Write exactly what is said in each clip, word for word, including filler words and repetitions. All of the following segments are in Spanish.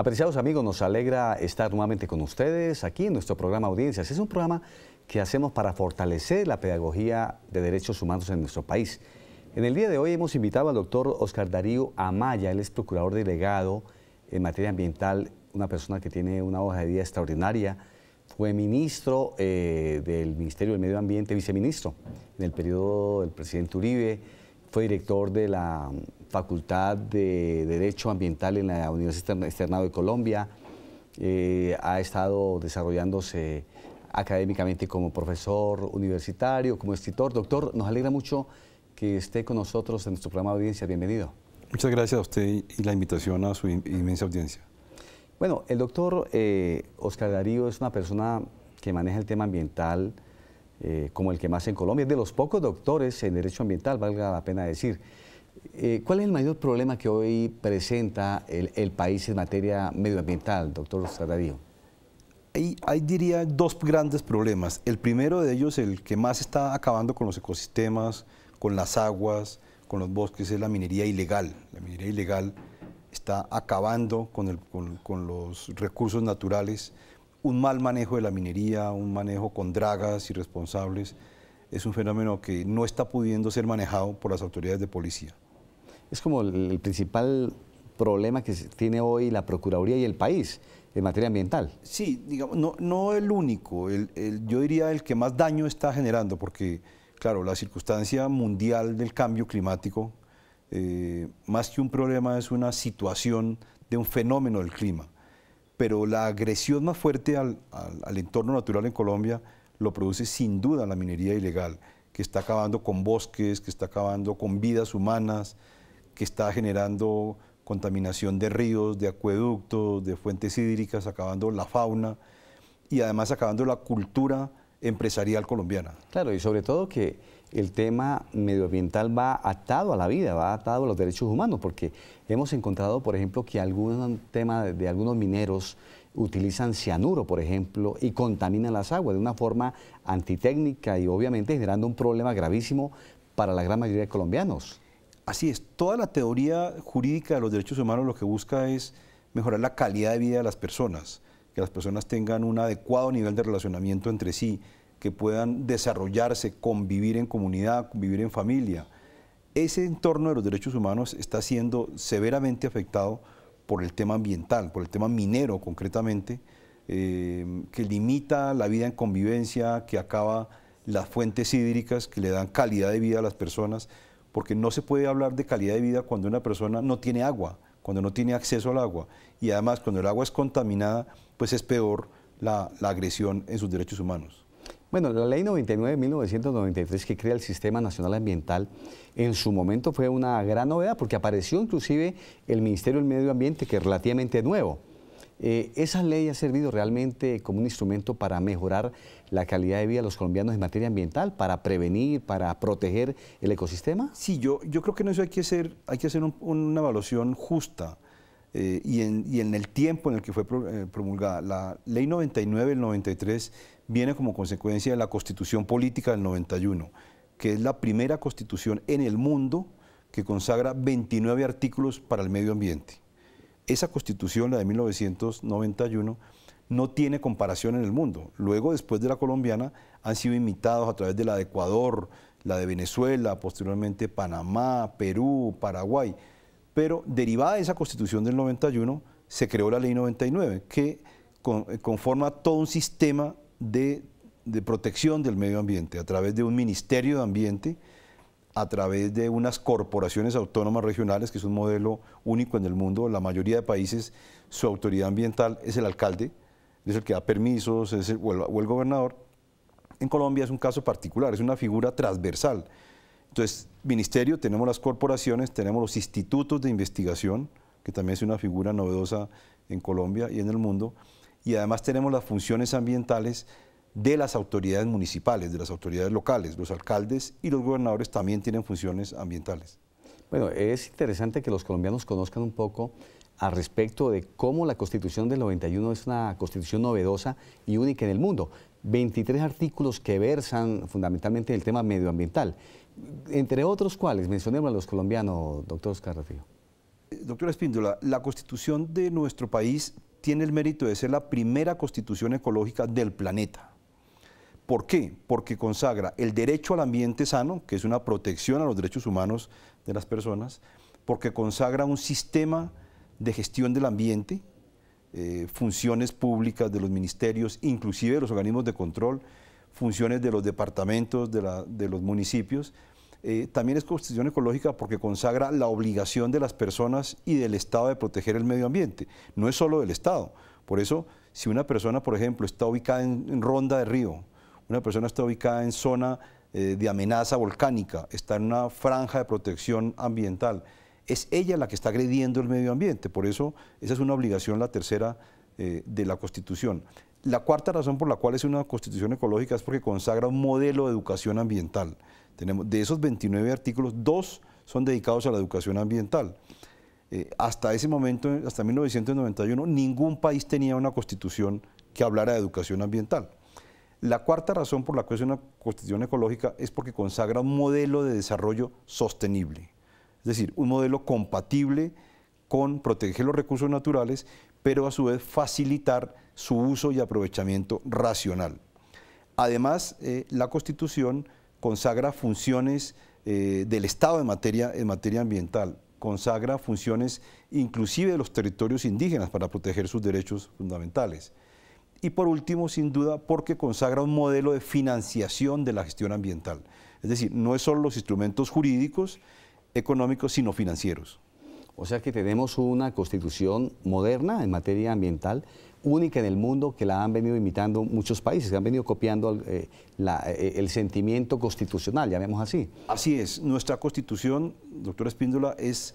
Apreciados amigos, nos alegra estar nuevamente con ustedes aquí en nuestro programa Audiencias. Es un programa que hacemos para fortalecer la pedagogía de derechos humanos en nuestro país. En el día de hoy hemos invitado al doctor Óscar Darío Amaya. Él es procurador delegado en materia ambiental, una persona que tiene una hoja de vida extraordinaria. Fue ministro eh, del Ministerio del Medio Ambiente, viceministro en el periodo del presidente Uribe. Fue director de la Facultad de Derecho Ambiental en la Universidad Externado de Colombia. Eh, ha estado desarrollándose académicamente como profesor universitario, como escritor. Doctor, nos alegra mucho que esté con nosotros en nuestro programa de audiencia. Bienvenido. Muchas gracias a usted y la invitación a su inmensa audiencia. Bueno, el doctor eh, Óscar Darío es una persona que maneja el tema ambiental eh, como el que más en Colombia. Es de los pocos doctores en derecho ambiental, valga la pena decir. Eh, ¿Cuál es el mayor problema que hoy presenta el, el país en materia medioambiental, doctor Óscar Darío? Ahí, ahí diría dos grandes problemas. El primero de ellos, el que más está acabando con los ecosistemas, con las aguas, con los bosques, es la minería ilegal. La minería ilegal está acabando con, el, con, con los recursos naturales. Un mal manejo de la minería, un manejo con dragas irresponsables, es un fenómeno que no está pudiendo ser manejado por las autoridades de policía. Es como el, el principal problema que tiene hoy la Procuraduría y el país en materia ambiental. Sí, digamos, no, no el único, el, el, yo diría el que más daño está generando, porque claro, la circunstancia mundial del cambio climático, Eh, más que un problema es una situación de un fenómeno del clima, pero la agresión más fuerte al, al, al entorno natural en Colombia lo produce sin duda la minería ilegal, que está acabando con bosques, que está acabando con vidas humanas, que está generando contaminación de ríos, de acueductos, de fuentes hídricas, acabando la fauna y además acabando la cultura empresarial colombiana. Claro, y sobre todo que el tema medioambiental va atado a la vida, va atado a los derechos humanos, porque hemos encontrado, por ejemplo, que algún tema de, de algunos mineros utilizan cianuro, por ejemplo, y contaminan las aguas de una forma antitécnica y obviamente generando un problema gravísimo para la gran mayoría de colombianos. Así es, toda la teoría jurídica de los derechos humanos lo que busca es mejorar la calidad de vida de las personas, que las personas tengan un adecuado nivel de relacionamiento entre sí, que puedan desarrollarse, convivir en comunidad, convivir en familia. Ese entorno de los derechos humanos está siendo severamente afectado por el tema ambiental, por el tema minero concretamente, eh, que limita la vida en convivencia, que acaba las fuentes hídricas, que le dan calidad de vida a las personas, porque no se puede hablar de calidad de vida cuando una persona no tiene agua, cuando no tiene acceso al agua, y además cuando el agua es contaminada, pues es peor la, la agresión en sus derechos humanos. Bueno, la Ley noventa y nueve de mil novecientos noventa y tres que crea el Sistema Nacional Ambiental en su momento fue una gran novedad porque apareció inclusive el Ministerio del Medio Ambiente, que es relativamente nuevo. Eh, ¿Esa ley ha servido realmente como un instrumento para mejorar la calidad de vida de los colombianos en materia ambiental, para prevenir, para proteger el ecosistema? Sí, yo, yo creo que en eso hay que hacer, hay que hacer un, una evaluación justa eh, y, en, y en el tiempo en el que fue promulgada. La Ley noventa y nueve del noventa y tres viene como consecuencia de la Constitución Política del noventa y uno, que es la primera constitución en el mundo que consagra veintinueve artículos para el medio ambiente. Esa constitución, la de mil novecientos noventa y uno, no tiene comparación en el mundo. Luego, después de la colombiana, han sido imitados a través de la de Ecuador, la de Venezuela, posteriormente Panamá, Perú, Paraguay. Pero derivada de esa constitución del noventa y uno, se creó la Ley noventa y nueve, que conforma todo un sistema De, de protección del medio ambiente a través de un Ministerio de Ambiente, a través de unas corporaciones autónomas regionales, que es un modelo único en el mundo. La mayoría de países, su autoridad ambiental es el alcalde, es el que da permisos, es el, o, el, o el gobernador. En Colombia es un caso particular, es una figura transversal. Entonces, ministerio, tenemos las corporaciones, tenemos los institutos de investigación, que también es una figura novedosa en Colombia y en el mundo, y además tenemos las funciones ambientales de las autoridades municipales, de las autoridades locales. Los alcaldes y los gobernadores también tienen funciones ambientales. Bueno, es interesante que los colombianos conozcan un poco al respecto de cómo la Constitución del noventa y uno es una constitución novedosa y única en el mundo. veintitrés artículos que versan fundamentalmente el tema medioambiental, entre otros cuales mencionemos a los colombianos, doctor Óscar Darío. Doctora Espíndola, la Constitución de nuestro país tiene el mérito de ser la primera Constitución ecológica del planeta. ¿Por qué? Porque consagra el derecho al ambiente sano, que es una protección a los derechos humanos de las personas, porque consagra un sistema de gestión del ambiente, eh, funciones públicas de los ministerios, inclusive de los organismos de control, funciones de los departamentos, de, la, de los municipios. Eh, también es Constitución ecológica porque consagra la obligación de las personas y del Estado de proteger el medio ambiente. No es solo del Estado. Por eso, si una persona, por ejemplo, está ubicada en, en ronda de río, una persona está ubicada en zona eh, de amenaza volcánica, está en una franja de protección ambiental, es ella la que está agrediendo el medio ambiente. Por eso, esa es una obligación, la tercera eh, de la Constitución. La cuarta razón por la cual es una Constitución ecológica es porque consagra un modelo de educación ambiental. Tenemos, de esos veintinueve artículos, dos son dedicados a la educación ambiental. Eh, hasta ese momento, hasta mil novecientos noventa y uno, ningún país tenía una Constitución que hablara de educación ambiental. La cuarta razón por la cual es una Constitución ecológica es porque consagra un modelo de desarrollo sostenible. Es decir, un modelo compatible con proteger los recursos naturales, pero a su vez facilitar su uso y aprovechamiento racional. Además, eh, la Constitución consagra funciones eh, del Estado en materia, en materia ambiental, consagra funciones inclusive de los territorios indígenas para proteger sus derechos fundamentales. Y por último, sin duda, porque consagra un modelo de financiación de la gestión ambiental. Es decir, no es solo los instrumentos jurídicos, económicos, sino financieros. O sea que tenemos una Constitución moderna en materia ambiental, única en el mundo, que la han venido imitando muchos países, que han venido copiando eh, la, eh, el sentimiento constitucional, llamemos así. Así es, nuestra Constitución, doctora Espíndola, es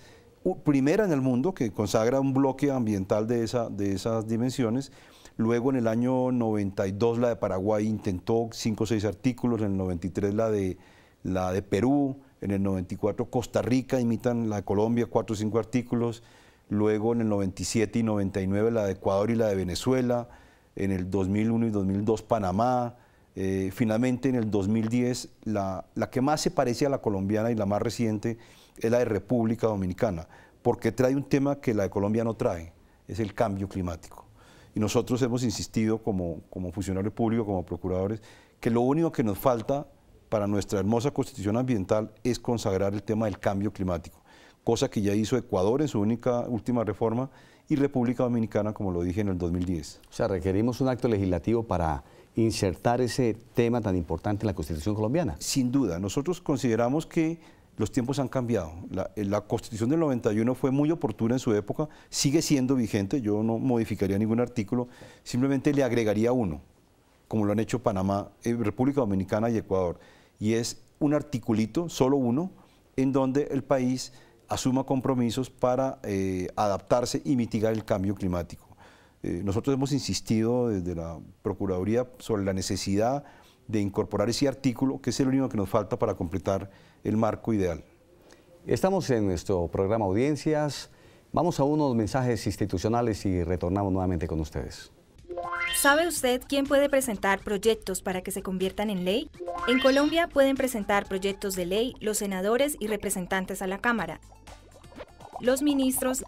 primera en el mundo, que consagra un bloque ambiental de, esa, de esas dimensiones. Luego en el año noventa y dos la de Paraguay intentó cinco o seis artículos, en el noventa y tres la de, la de Perú, en el noventa y cuatro Costa Rica imitan la de Colombia, cuatro o cinco artículos, luego en el noventa y siete y noventa y nueve la de Ecuador y la de Venezuela, en el dos mil uno y dos mil dos Panamá, eh, finalmente en el dos mil diez la, la que más se parece a la colombiana y la más reciente es la de República Dominicana, porque trae un tema que la de Colombia no trae, es el cambio climático. Y nosotros hemos insistido como, como funcionarios públicos, como procuradores, que lo único que nos falta para nuestra hermosa Constitución ambiental es consagrar el tema del cambio climático, cosa que ya hizo Ecuador en su única última reforma y República Dominicana, como lo dije, en el dos mil diez. O sea, requerimos un acto legislativo para insertar ese tema tan importante en la Constitución colombiana. Sin duda, nosotros consideramos que los tiempos han cambiado. La, la Constitución del noventa y uno fue muy oportuna en su época, sigue siendo vigente, yo no modificaría ningún artículo, simplemente le agregaría uno, como lo han hecho Panamá, República Dominicana y Ecuador. Y es un articulito, solo uno, en donde el país asuma compromisos para eh, adaptarse y mitigar el cambio climático. Eh, nosotros hemos insistido desde la Procuraduría sobre la necesidad de incorporar ese artículo, que es el único que nos falta para completar el marco ideal. Estamos en nuestro programa Audiencias. Vamos a unos mensajes institucionales y retornamos nuevamente con ustedes. ¿Sabe usted quién puede presentar proyectos para que se conviertan en ley? En Colombia pueden presentar proyectos de ley los senadores y representantes a la Cámara, los ministros,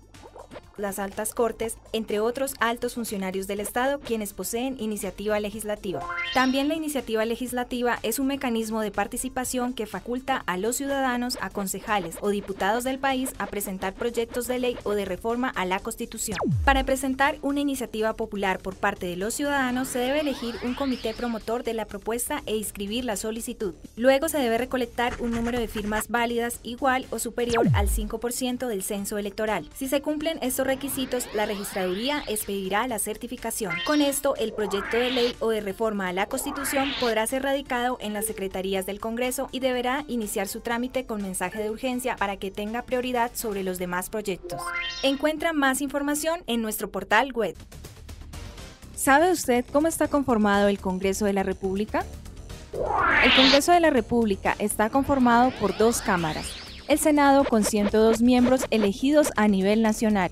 las altas cortes, entre otros altos funcionarios del Estado, quienes poseen iniciativa legislativa. También la iniciativa legislativa es un mecanismo de participación que faculta a los ciudadanos, a concejales o diputados del país a presentar proyectos de ley o de reforma a la Constitución. Para presentar una iniciativa popular por parte de los ciudadanos, se debe elegir un comité promotor de la propuesta e inscribir la solicitud. Luego se debe recolectar un número de firmas válidas igual o superior al cinco por ciento del censo electoral. Si se cumplen estos requisitos, la registraduría expedirá la certificación. Con esto, el proyecto de ley o de reforma a la Constitución podrá ser radicado en las secretarías del Congreso y deberá iniciar su trámite con mensaje de urgencia para que tenga prioridad sobre los demás proyectos. Encuentra más información en nuestro portal web. ¿Sabe usted cómo está conformado el Congreso de la República? El Congreso de la República está conformado por dos cámaras: el Senado, con ciento dos miembros elegidos a nivel nacional,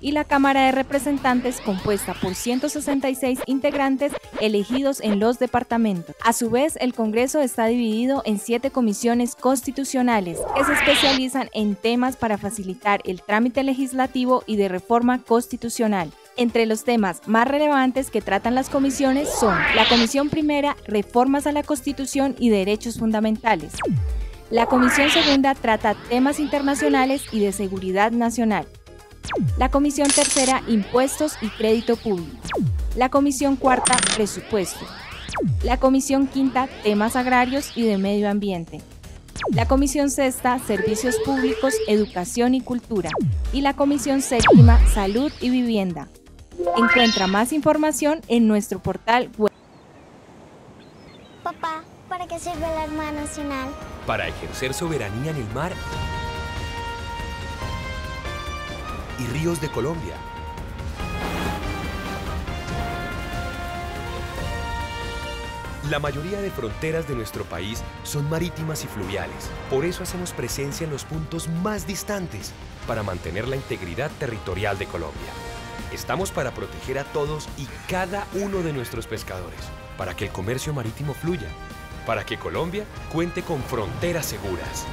y la Cámara de Representantes, compuesta por ciento sesenta y seis integrantes elegidos en los departamentos. A su vez, el Congreso está dividido en siete comisiones constitucionales que se especializan en temas para facilitar el trámite legislativo y de reforma constitucional. Entre los temas más relevantes que tratan las comisiones son la Comisión Primera, Reformas a la Constitución y Derechos Fundamentales. La Comisión Segunda trata temas internacionales y de seguridad nacional. La Comisión Tercera, Impuestos y Crédito Público. La Comisión Cuarta, Presupuesto. La Comisión Quinta, Temas Agrarios y de Medio Ambiente. La Comisión Sexta, Servicios Públicos, Educación y Cultura. Y la Comisión Séptima, Salud y Vivienda. Encuentra más información en nuestro portal web. Papá, ¿para qué sirve la Armada Nacional? Para ejercer soberanía en el mar y ríos de Colombia. La mayoría de fronteras de nuestro país son marítimas y fluviales. Por eso hacemos presencia en los puntos más distantes para mantener la integridad territorial de Colombia. Estamos para proteger a todos y cada uno de nuestros pescadores, para que el comercio marítimo fluya, para que Colombia cuente con fronteras seguras.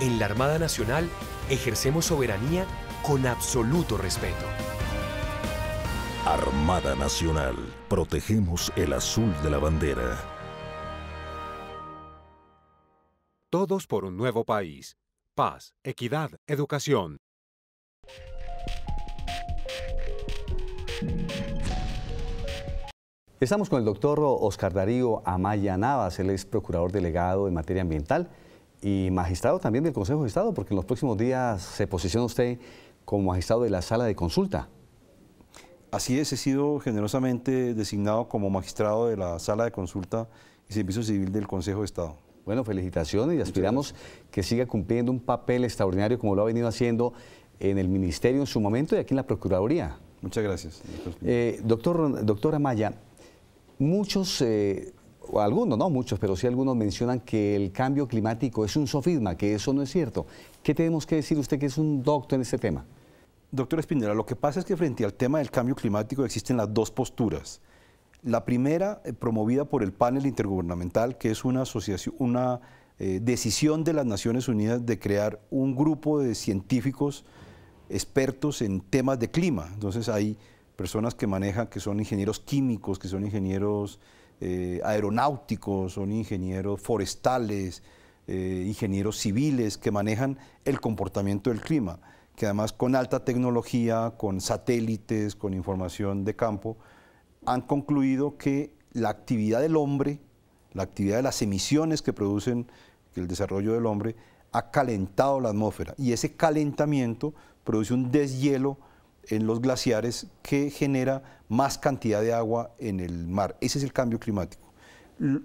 En la Armada Nacional ejercemos soberanía con absoluto respeto. Armada Nacional. Protegemos el azul de la bandera. Todos por un nuevo país. Paz, equidad, educación. Estamos con el doctor Óscar Darío Amaya Navas. Él es procurador delegado en materia ambiental y magistrado también del Consejo de Estado, porque en los próximos días se posiciona usted como magistrado de la Sala de Consulta. Así es, he sido generosamente designado como magistrado de la Sala de Consulta y Servicio Civil del Consejo de Estado. Bueno, felicitaciones y aspiramos que siga cumpliendo un papel extraordinario como lo ha venido haciendo en el Ministerio en su momento y aquí en la Procuraduría. Muchas gracias. Eh, doctor, doctora Amaya, muchos, eh, o algunos, no muchos, pero sí algunos mencionan que el cambio climático es un sofisma, que eso no es cierto. ¿Qué tenemos que decir usted que es un doctor en este tema? Doctor Espíndola, lo que pasa es que frente al tema del cambio climático existen las dos posturas. La primera, eh, promovida por el Panel Intergubernamental, que es una asociación, una eh, decisión de las Naciones Unidas de crear un grupo de científicos expertos en temas de clima. Entonces hay personas que manejan, que son ingenieros químicos, que son ingenieros eh, aeronáuticos, son ingenieros forestales, eh, ingenieros civiles que manejan el comportamiento del clima, que además con alta tecnología, con satélites, con información de campo, han concluido que la actividad del hombre, la actividad de las emisiones que producen el desarrollo del hombre, ha calentado la atmósfera. Y ese calentamiento produce un deshielo en los glaciares que genera más cantidad de agua en el mar. Ese es el cambio climático.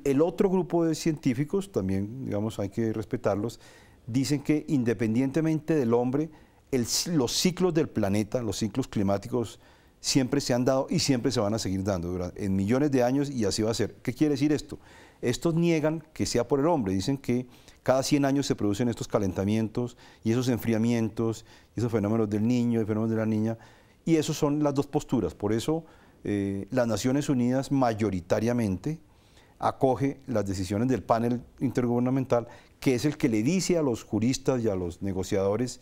El otro grupo de científicos, también digamos hay que respetarlos, dicen que independientemente del hombre, El, los ciclos del planeta, los ciclos climáticos siempre se han dado y siempre se van a seguir dando durante, en millones de años y así va a ser. ¿Qué quiere decir esto? Estos niegan que sea por el hombre, dicen que cada cien años se producen estos calentamientos y esos enfriamientos, y esos fenómenos del niño y fenómenos de la niña, y esas son las dos posturas. Por eso eh, las Naciones Unidas mayoritariamente acoge las decisiones del panel intergubernamental, que es el que le dice a los juristas y a los negociadores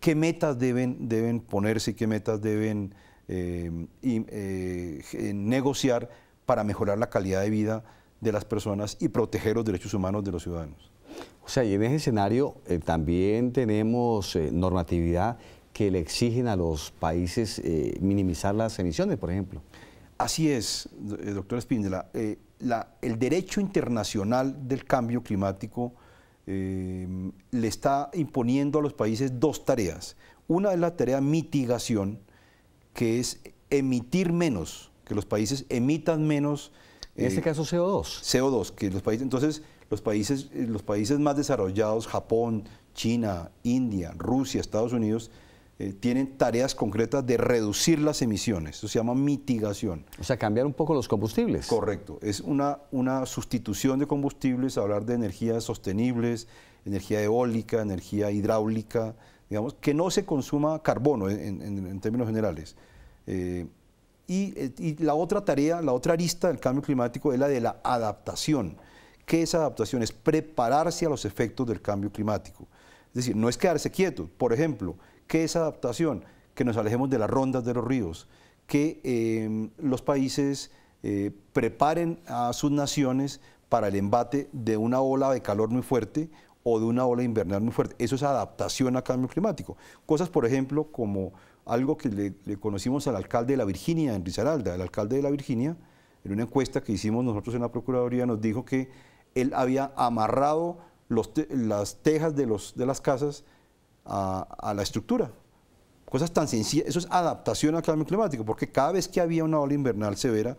qué metas deben, deben ponerse y qué metas deben eh, y, eh, negociar para mejorar la calidad de vida de las personas y proteger los derechos humanos de los ciudadanos. O sea, y en ese escenario eh, también tenemos eh, normatividad que le exigen a los países eh, minimizar las emisiones, por ejemplo. Así es, doctora Espíndola. Eh, la, el derecho internacional del cambio climático Eh, le está imponiendo a los países dos tareas. Una es la tarea mitigación, que es emitir menos, que los países emitan menos. Eh, en este caso C O dos. C O dos, que los países, entonces los países, los países más desarrollados, Japón, China, India, Rusia, Estados Unidos, eh, tienen tareas concretas de reducir las emisiones. Eso se llama mitigación. O sea, cambiar un poco los combustibles. Correcto. Es una, una sustitución de combustibles, hablar de energías sostenibles, energía eólica, energía hidráulica, digamos, que no se consuma carbono en, en, en términos generales. Eh, y, y la otra tarea, la otra arista del cambio climático es la de la adaptación. ¿Qué es adaptación? Es prepararse a los efectos del cambio climático. Es decir, no es quedarse quieto. Por ejemplo, ¿qué es adaptación? Que nos alejemos de las rondas de los ríos, que eh, los países eh, preparen a sus naciones para el embate de una ola de calor muy fuerte o de una ola invernal muy fuerte. Eso es adaptación a cambio climático. Cosas, por ejemplo, como algo que le, le conocimos al alcalde de la Virginia, en Risaralda. El alcalde de la Virginia, en una encuesta que hicimos nosotros en la Procuraduría, nos dijo que él había amarrado los te las tejas de, los, de las casas a, a la estructura. Cosas tan sencillas. Eso es adaptación al cambio climático, porque cada vez que había una ola invernal severa,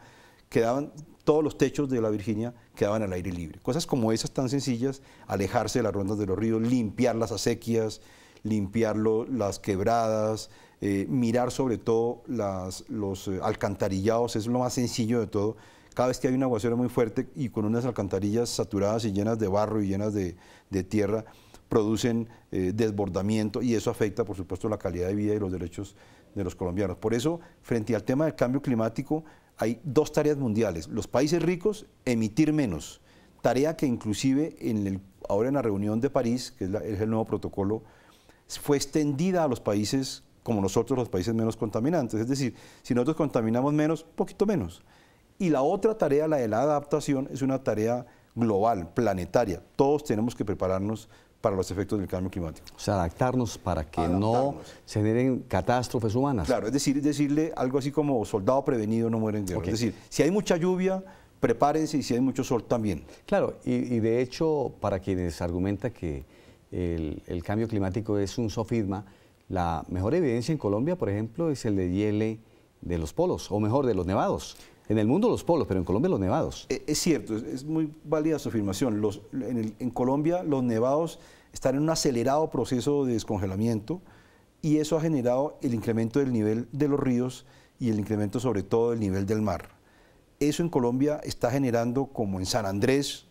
quedaban todos los techos de la Virginia quedaban al aire libre. Cosas como esas tan sencillas, alejarse de las rondas de los ríos, limpiar las acequias, limpiar lo, las quebradas, eh, mirar sobre todo las, los alcantarillados, es lo más sencillo de todo. Cada vez que hay un aguacero muy fuerte y con unas alcantarillas saturadas y llenas de barro y llenas de, de tierra, producen eh, desbordamiento, y eso afecta, por supuesto, la calidad de vida y los derechos de los colombianos. Por eso, frente al tema del cambio climático, hay dos tareas mundiales. Los países ricos, emitir menos. Tarea que inclusive en el, ahora en la reunión de París, que es, la, es el nuevo protocolo, fue extendida a los países como nosotros, los países menos contaminantes. Es decir, si nosotros contaminamos menos, poquito menos. Y la otra tarea, la de la adaptación, es una tarea global, planetaria. Todos tenemos que prepararnos para los efectos del cambio climático. O sea, adaptarnos para que adaptarnos. No se generen catástrofes humanas. Claro, es decir, decirle algo así como soldado prevenido no muere en guerra. Okay. Es decir, si hay mucha lluvia, prepárense, y si hay mucho sol también. Claro, y, y de hecho, para quienes argumentan que el, el cambio climático es un sofisma, la mejor evidencia en Colombia, por ejemplo, es el de hielo de los polos, o mejor, de los nevados. En el mundo los polos, pero en Colombia los nevados. Es cierto, es, es muy válida su afirmación. Los, en, el, en Colombia los nevados están en un acelerado proceso de descongelamiento, y eso ha generado el incremento del nivel de los ríos y el incremento sobre todo del nivel del mar. Eso en Colombia está generando, como en San Andrés,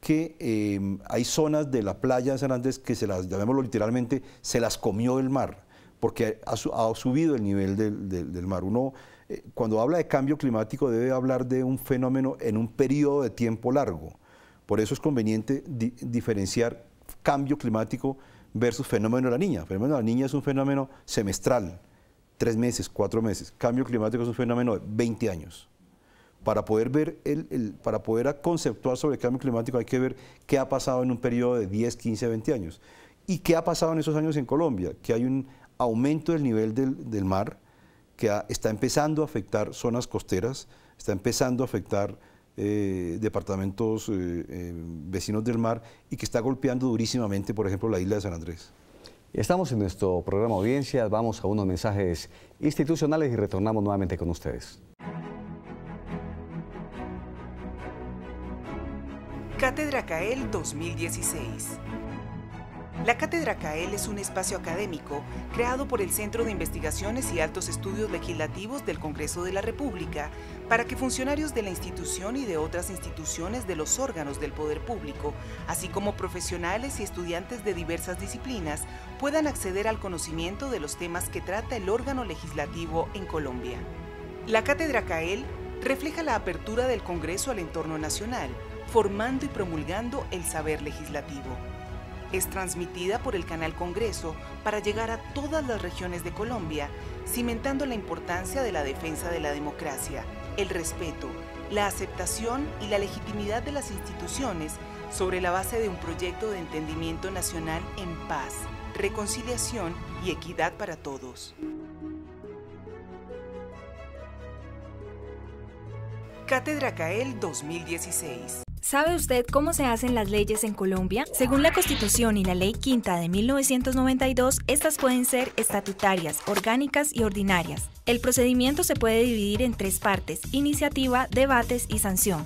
que eh, hay zonas de la playa de San Andrés que se las, llamémoslo literalmente, se las comió el mar, porque ha, ha subido el nivel del, del, del mar. Uno, eh, cuando habla de cambio climático, debe hablar de un fenómeno en un periodo de tiempo largo. Por eso es conveniente di, diferenciar cambio climático versus fenómeno de la niña. El fenómeno de la niña es un fenómeno semestral, tres meses, cuatro meses. Cambio climático es un fenómeno de veinte años. Para poder, ver el, el, para poder conceptuar sobre el cambio climático hay que ver qué ha pasado en un periodo de diez, quince, veinte años. Y qué ha pasado en esos años en Colombia, que hay un aumento del nivel del, del mar, que ha, está empezando a afectar zonas costeras, está empezando a afectar eh, departamentos eh, eh, vecinos del mar, y que está golpeando durísimamente, por ejemplo, la isla de San Andrés. Estamos en nuestro programa Audiencias, vamos a unos mensajes institucionales y retornamos nuevamente con ustedes. Cátedra CAEL dos mil dieciséis. La Cátedra CAEL es un espacio académico creado por el Centro de Investigaciones y Altos Estudios Legislativos del Congreso de la República para que funcionarios de la institución y de otras instituciones de los órganos del poder público, así como profesionales y estudiantes de diversas disciplinas, puedan acceder al conocimiento de los temas que trata el órgano legislativo en Colombia. La Cátedra CAEL refleja la apertura del Congreso al entorno nacional, formando y promulgando el saber legislativo. Es transmitida por el canal Congreso para llegar a todas las regiones de Colombia, cimentando la importancia de la defensa de la democracia, el respeto, la aceptación y la legitimidad de las instituciones sobre la base de un proyecto de entendimiento nacional en paz, reconciliación y equidad para todos. Cátedra CAEL dos mil dieciséis. ¿Sabe usted cómo se hacen las leyes en Colombia? Según la Constitución y la Ley Quinta de mil novecientos noventa y dos, estas pueden ser estatutarias, orgánicas y ordinarias. El procedimiento se puede dividir en tres partes: iniciativa, debates y sanción.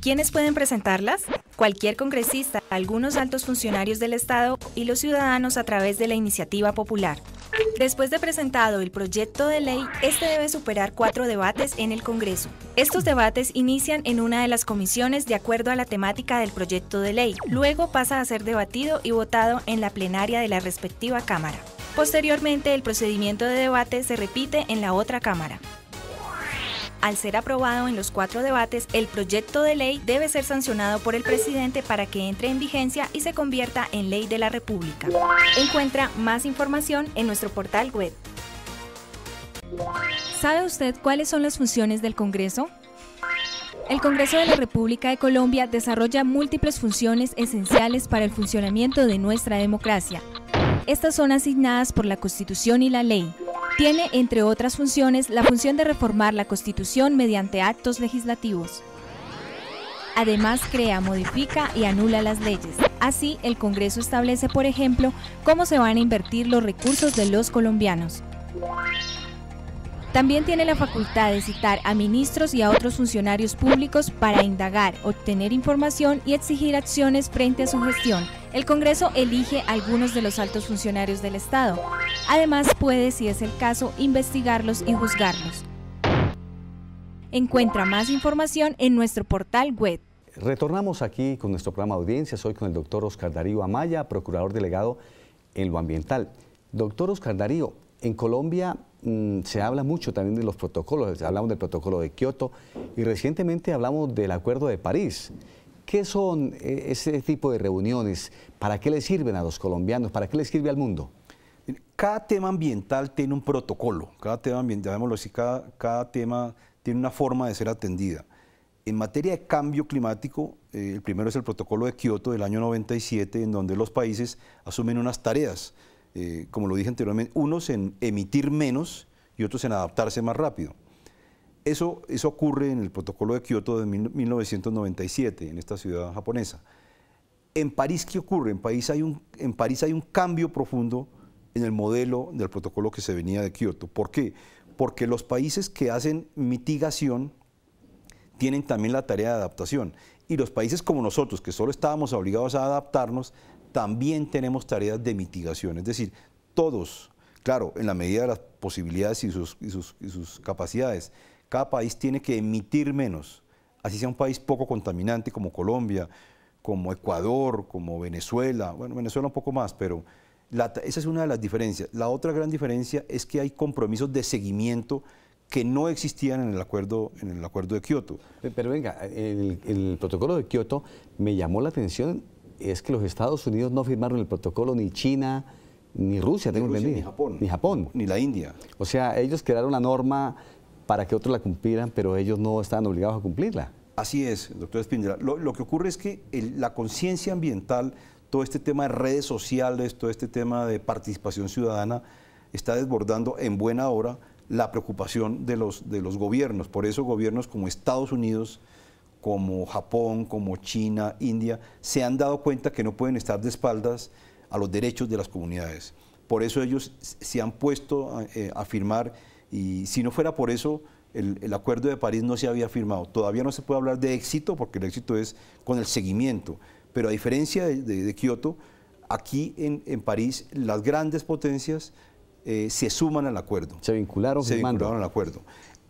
¿Quiénes pueden presentarlas? Cualquier congresista, algunos altos funcionarios del Estado y los ciudadanos a través de la iniciativa popular. Después de presentado el proyecto de ley, este debe superar cuatro debates en el Congreso. Estos debates inician en una de las comisiones de acuerdo a la temática del proyecto de ley. Luego pasa a ser debatido y votado en la plenaria de la respectiva Cámara. Posteriormente, el procedimiento de debate se repite en la otra Cámara. Al ser aprobado en los cuatro debates, el proyecto de ley debe ser sancionado por el presidente para que entre en vigencia y se convierta en ley de la República. Encuentra más información en nuestro portal web. ¿Sabe usted cuáles son las funciones del Congreso? El Congreso de la República de Colombia desarrolla múltiples funciones esenciales para el funcionamiento de nuestra democracia. Estas son asignadas por la Constitución y la ley. Tiene, entre otras funciones, la función de reformar la Constitución mediante actos legislativos. Además, crea, modifica y anula las leyes. Así, el Congreso establece, por ejemplo, cómo se van a invertir los recursos de los colombianos. También tiene la facultad de citar a ministros y a otros funcionarios públicos para indagar, obtener información y exigir acciones frente a su gestión. El Congreso elige a algunos de los altos funcionarios del Estado. Además puede, si es el caso, investigarlos y juzgarlos. Encuentra más información en nuestro portal web. Retornamos aquí con nuestro programa Audiencias, hoy con el doctor Óscar Darío Amaya, procurador delegado en lo ambiental. Doctor Óscar Darío, en Colombia mmm, se habla mucho también de los protocolos, hablamos del protocolo de Kioto y recientemente hablamos del Acuerdo de París. ¿Qué son eh, ese tipo de reuniones? ¿Para qué les sirven a los colombianos? ¿Para qué les sirve al mundo? Cada tema ambiental tiene un protocolo, cada tema ambiental, llamémoslo así, cada, cada tema tiene una forma de ser atendida. En materia de cambio climático, eh, el primero es el protocolo de Kioto del año noventa y siete, en donde los países asumen unas tareas. Eh, como lo dije anteriormente, unos en emitir menos y otros en adaptarse más rápido. Eso, eso ocurre en el protocolo de Kioto de mil novecientos noventa y siete, en esta ciudad japonesa. ¿En París qué ocurre? En París hay un, en París hay un cambio profundo en el modelo del protocolo que se venía de Kioto. ¿Por qué? Porque los países que hacen mitigación tienen también la tarea de adaptación. Y los países como nosotros, que solo estábamos obligados a adaptarnos, también tenemos tareas de mitigación, es decir, todos, claro, en la medida de las posibilidades y sus, y sus, y sus capacidades, cada país tiene que emitir menos, así sea un país poco contaminante como Colombia, como Ecuador, como Venezuela, bueno, Venezuela un poco más, pero la, esa es una de las diferencias. La otra gran diferencia es que hay compromisos de seguimiento que no existían en el acuerdo, en el acuerdo de Kioto. Pero venga, el, el protocolo de Kioto me llamó la atención. Es que los Estados Unidos no firmaron el protocolo, ni China, ni Rusia, tengo entendido. Ni Japón. Ni Japón. Ni la India. O sea, ellos crearon la norma para que otros la cumplieran, pero ellos no estaban obligados a cumplirla. Así es, doctor Espíndola. Lo, lo que ocurre es que el, la conciencia ambiental, todo este tema de redes sociales, todo este tema de participación ciudadana, está desbordando en buena hora la preocupación de los, de los gobiernos. Por eso gobiernos como Estados Unidos, como Japón, como China, India, se han dado cuenta que no pueden estar de espaldas a los derechos de las comunidades. Por eso ellos se han puesto a, eh, a firmar, y si no fuera por eso, el, el Acuerdo de París no se había firmado. Todavía no se puede hablar de éxito, porque el éxito es con el seguimiento. Pero a diferencia de, de, de Kioto, aquí en, en París las grandes potencias eh, se suman al acuerdo. Se vincularon, se vincularon al acuerdo.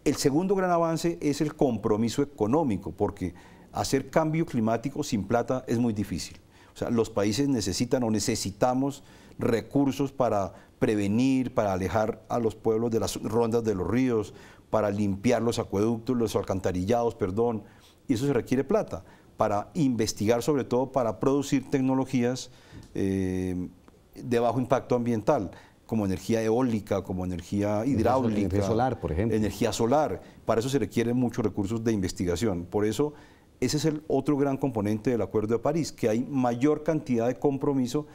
El segundo gran avance es el compromiso económico, porque hacer cambio climático sin plata es muy difícil. O sea, los países necesitan o necesitamos recursos para prevenir, para alejar a los pueblos de las rondas de los ríos, para limpiar los acueductos, los alcantarillados, perdón, y eso se requiere plata, para investigar sobre todo, para producir tecnologías eh, de bajo impacto ambiental, como energía eólica, como energía hidráulica. Energía solar, por ejemplo. Energía solar. Para eso se requieren muchos recursos de investigación. Por eso, ese es el otro gran componente del Acuerdo de París, que hay mayor cantidad de compromiso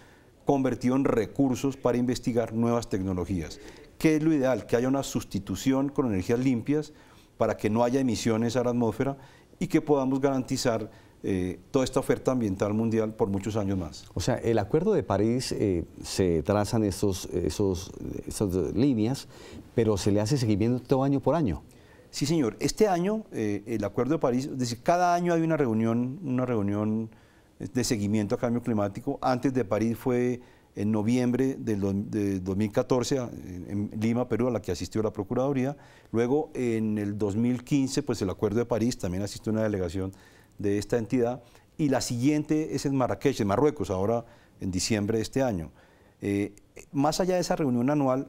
convertido en recursos para investigar nuevas tecnologías. ¿Qué es lo ideal? Que haya una sustitución con energías limpias para que no haya emisiones a la atmósfera y que podamos garantizar Eh, toda esta oferta ambiental mundial por muchos años más. O sea, el Acuerdo de París eh, se trazan esos, esos, esas líneas, pero se le hace seguimiento todo año por año. Sí, señor. Este año, eh, el Acuerdo de París, es decir, cada año hay una reunión, una reunión de seguimiento a cambio climático. Antes de París fue en noviembre del de dos mil catorce en Lima, Perú, a la que asistió la Procuraduría. Luego, en el dos mil quince, pues el Acuerdo de París, también asistió una delegación de esta entidad. Y la siguiente es en Marrakech, en Marruecos, ahora en diciembre de este año. Eh, más allá de esa reunión anual,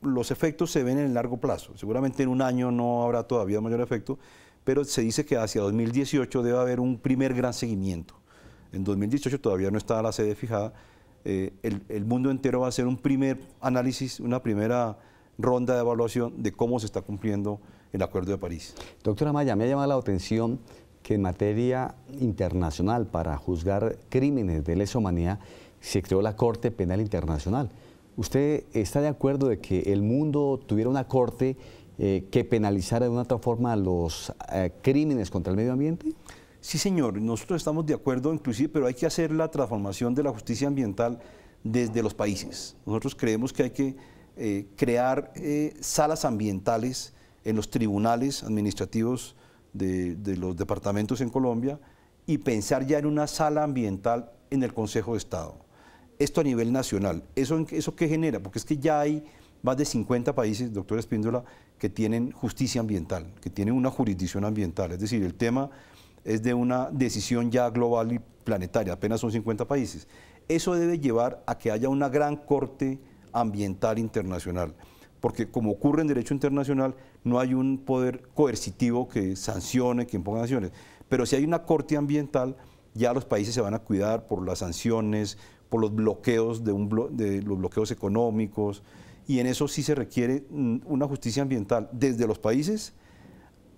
los efectos se ven en el largo plazo. Seguramente en un año no habrá todavía mayor efecto, pero se dice que hacia dos mil dieciocho debe haber un primer gran seguimiento. En dos mil dieciocho todavía no está la sede fijada. Eh, el, el mundo entero va a hacer un primer análisis, una primera ronda de evaluación de cómo se está cumpliendo el Acuerdo de París. Doctora Amaya, me ha llamado la atención que en materia internacional para juzgar crímenes de lesa humanidad se creó la Corte Penal Internacional. ¿Usted está de acuerdo de que el mundo tuviera una corte eh, que penalizara de una otra forma los eh, crímenes contra el medio ambiente? Sí, señor, nosotros estamos de acuerdo inclusive, pero hay que hacer la transformación de la justicia ambiental desde los países. Nosotros creemos que hay que eh, crear eh, salas ambientales en los tribunales administrativos de, de los departamentos en Colombia y pensar ya en una sala ambiental en el Consejo de Estado. Esto a nivel nacional. ¿Eso, eso qué genera? Porque es que ya hay más de cincuenta países, doctor Espíndola, que tienen justicia ambiental, que tienen una jurisdicción ambiental. Es decir, el tema es de una decisión ya global y planetaria, apenas son cincuenta países. Eso debe llevar a que haya una gran corte ambiental internacional, porque como ocurre en derecho internacional, no hay un poder coercitivo que sancione, que imponga sanciones. Pero si hay una corte ambiental, ya los países se van a cuidar por las sanciones, por los bloqueos, de, un blo de los bloqueos económicos, y en eso sí se requiere una justicia ambiental desde los países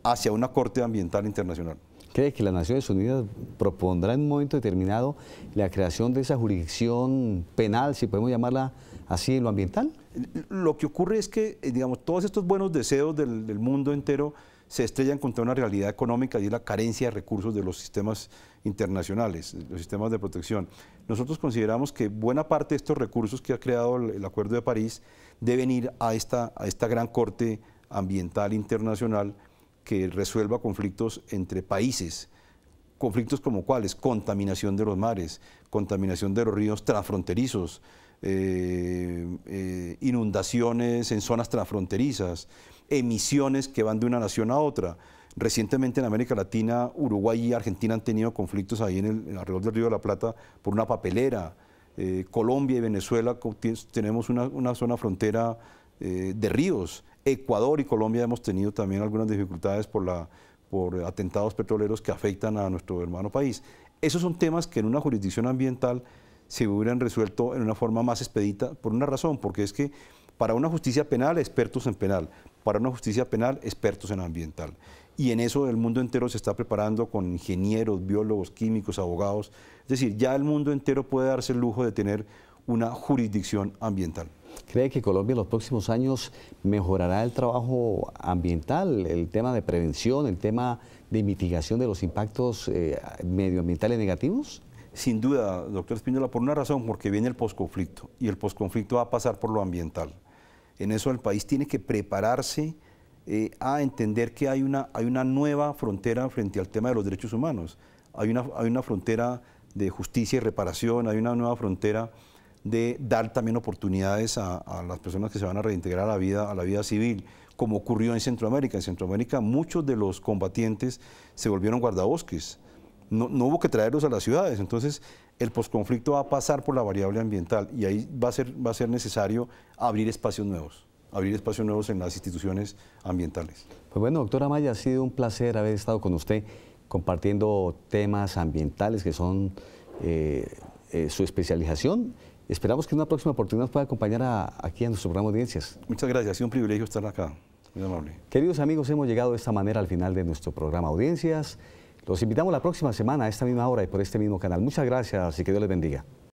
hacia una corte ambiental internacional. ¿Cree que las Naciones Unidas propondrá en un momento determinado la creación de esa jurisdicción penal, si podemos llamarla así, en lo ambiental? Lo que ocurre es que, digamos, todos estos buenos deseos del, del mundo entero se estrellan contra una realidad económica y es la carencia de recursos de los sistemas internacionales, los sistemas de protección. Nosotros consideramos que buena parte de estos recursos que ha creado el, el Acuerdo de París deben ir a esta, a esta gran corte ambiental internacional que resuelva conflictos entre países, conflictos como cuáles, contaminación de los mares, contaminación de los ríos transfronterizos, eh, eh, inundaciones en zonas transfronterizas, emisiones que van de una nación a otra. Recientemente en América Latina, Uruguay y Argentina han tenido conflictos ahí en el, alrededor del río de la Plata por una papelera. Eh, Colombia y Venezuela tenemos una, una zona frontera eh, de ríos. Ecuador y Colombia hemos tenido también algunas dificultades por, la, por atentados petroleros que afectan a nuestro hermano país. Esos son temas que en una jurisdicción ambiental se hubieran resuelto en una forma más expedita por una razón, porque es que para una justicia penal, expertos en penal, para una justicia penal, expertos en ambiental. Y en eso el mundo entero se está preparando con ingenieros, biólogos, químicos, abogados. Es decir, ya el mundo entero puede darse el lujo de tener una jurisdicción ambiental. ¿Cree que Colombia en los próximos años mejorará el trabajo ambiental, el tema de prevención, el tema de mitigación de los impactos eh, medioambientales negativos? Sin duda, doctor Espíndola, por una razón, porque viene el posconflicto y el posconflicto va a pasar por lo ambiental. En eso el país tiene que prepararse eh, a entender que hay una, hay una nueva frontera frente al tema de los derechos humanos. Hay una, hay una frontera de justicia y reparación, hay una nueva frontera de dar también oportunidades a, a las personas que se van a reintegrar a la vida, a la vida civil, como ocurrió en Centroamérica. En Centroamérica muchos de los combatientes se volvieron guardabosques, no, no hubo que traerlos a las ciudades, entonces el posconflicto va a pasar por la variable ambiental y ahí va a ser, va a ser necesario abrir espacios nuevos, abrir espacios nuevos en las instituciones ambientales. Pues bueno, doctora Amaya, ha sido un placer haber estado con usted compartiendo temas ambientales que son eh, eh, su especialización. Esperamos que en una próxima oportunidad nos pueda acompañar a, aquí a nuestro programa Audiencias. Muchas gracias, ha sido un privilegio estar acá. Muy amable. Queridos amigos, hemos llegado de esta manera al final de nuestro programa Audiencias. Los invitamos la próxima semana a esta misma hora y por este mismo canal. Muchas gracias y que Dios les bendiga.